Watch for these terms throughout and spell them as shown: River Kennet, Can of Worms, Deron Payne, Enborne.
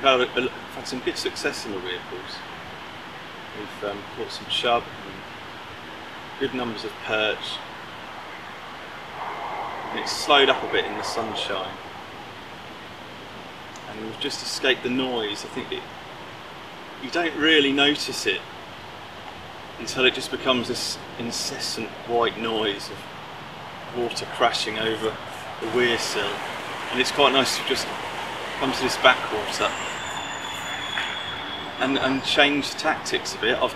We've had some good success in the weir pools. We've caught some chub and good numbers of perch. And it's slowed up a bit in the sunshine. And we've just escaped the noise. I think you don't really notice it until it just becomes this incessant white noise of water crashing over the weir sill. And it's quite nice to just come to this backwater and change tactics a bit. I'm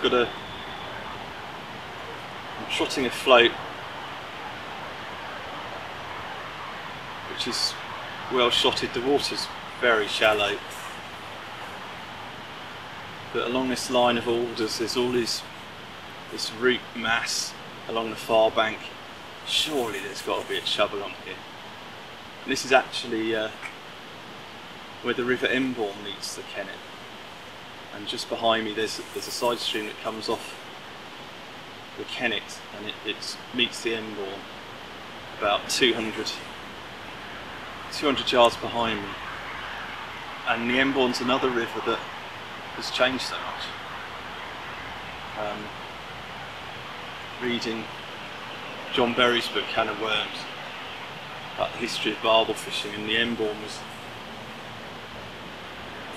trotting afloat, which is well shotted. The water's very shallow, but along this line of alders there's all this root mass along the far bank. Surely there's got to be a chub along here. And this is actually where the River Enborne meets the Kennet. And just behind me there's a side stream that comes off the Kennet and it meets the Enborne about 200 yards behind me. And the Enborne's another river that has changed so much. Reading John Berry's book, Can of Worms, about the history of barbel fishing, and the Enborne was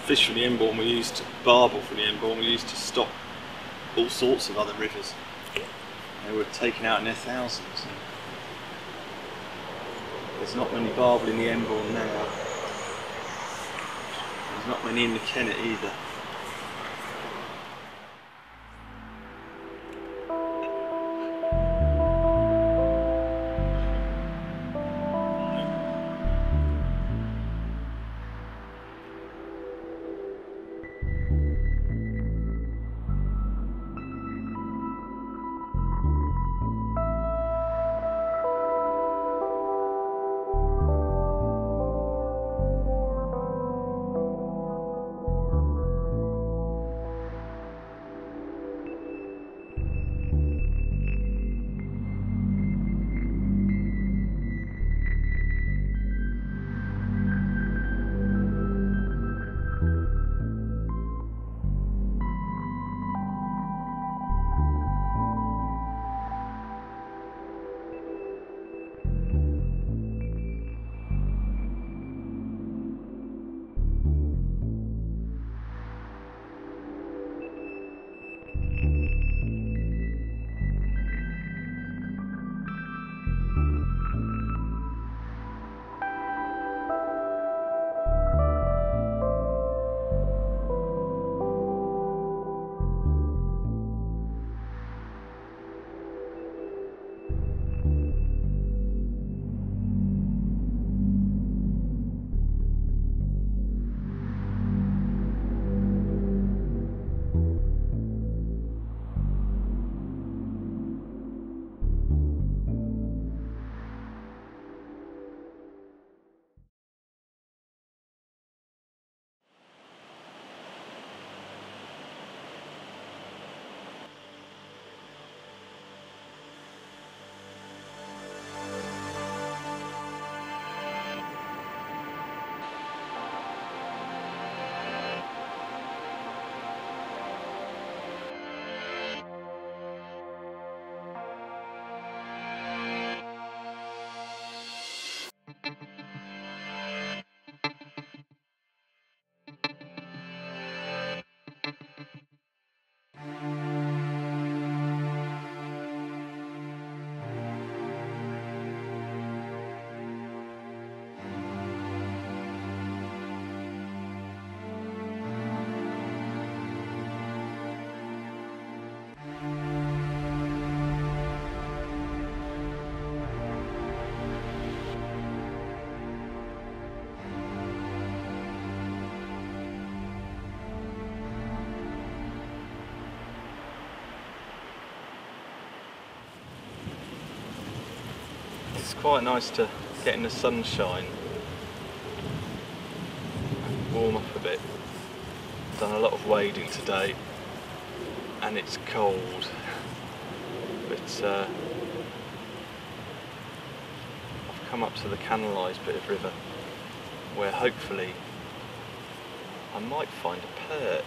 fish from the Enborne. Barbel from the Enborne we used to stop all sorts of other rivers. They were taken out in their thousands. There's not many barbel in the Enborne now. There's not many in the Kennet either. It's quite nice to get in the sunshine and warm up a bit. Done a lot of wading today and it's cold, but I've come up to the canalised bit of river where hopefully I might find a perch.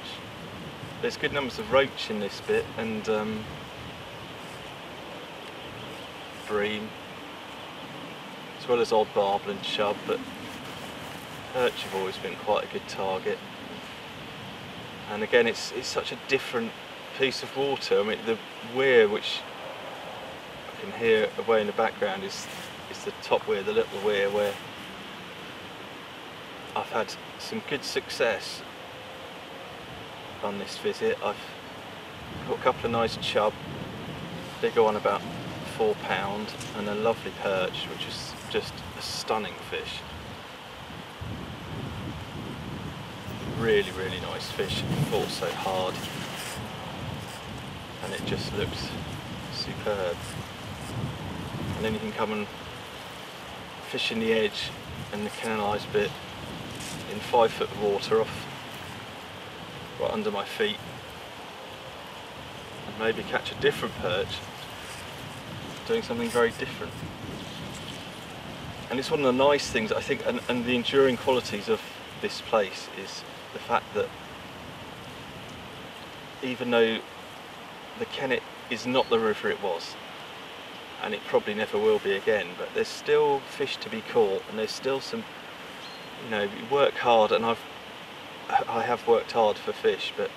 There's good numbers of roach in this bit, and bream, as well as odd barbel and chub, but perch have always been quite a good target. And again, it's such a different piece of water. I mean, the weir, which I can hear away in the background, is the top weir, the little weir, where I've had some good success on this visit. I've got a couple of nice chub, bigger one about £4, and a lovely perch, which is just a stunning fish. Really, really nice fish, also hard, and it just looks superb. And then you can come and fish in the edge and the canalised bit in 5 foot of water off right under my feet, and maybe catch a different perch doing something very different. And it's one of the nice things, I think, and the enduring qualities of this place is the fact that even though the Kennet is not the river it was, and it probably never will be again, but there's still fish to be caught, and there's still some, you know, you work hard, and I have worked hard for fish, but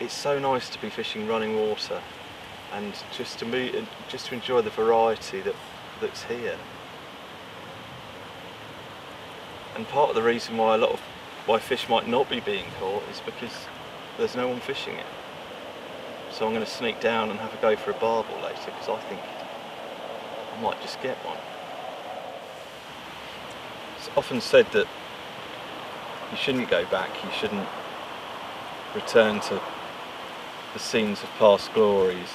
it's so nice to be fishing running water, and just to enjoy the variety that's here. And part of the reason why why fish might not be being caught is because there's no one fishing it. So I'm going to sneak down and have a go for a barbel later, because I think I might just get one. It's often said that you shouldn't go back, you shouldn't return to the scenes of past glories,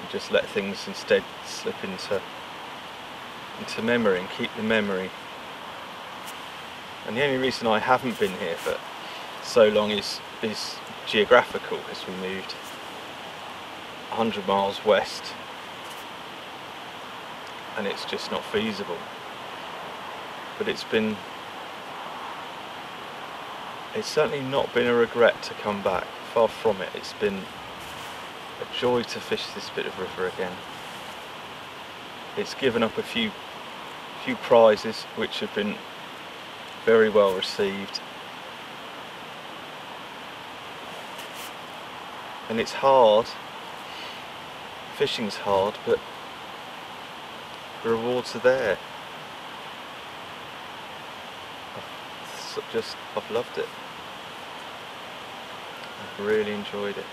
and just let things instead slip into memory and keep the memory. And the only reason I haven't been here for so long is geographical, because we moved 100 miles west, and it's just not feasible. But it's certainly not been a regret to come back, far from it. It's been a joy to fish this bit of river again. It's given up a few prizes which have been very well received, and it's hard, fishing's hard, but the rewards are there. I've loved it. I've really enjoyed it.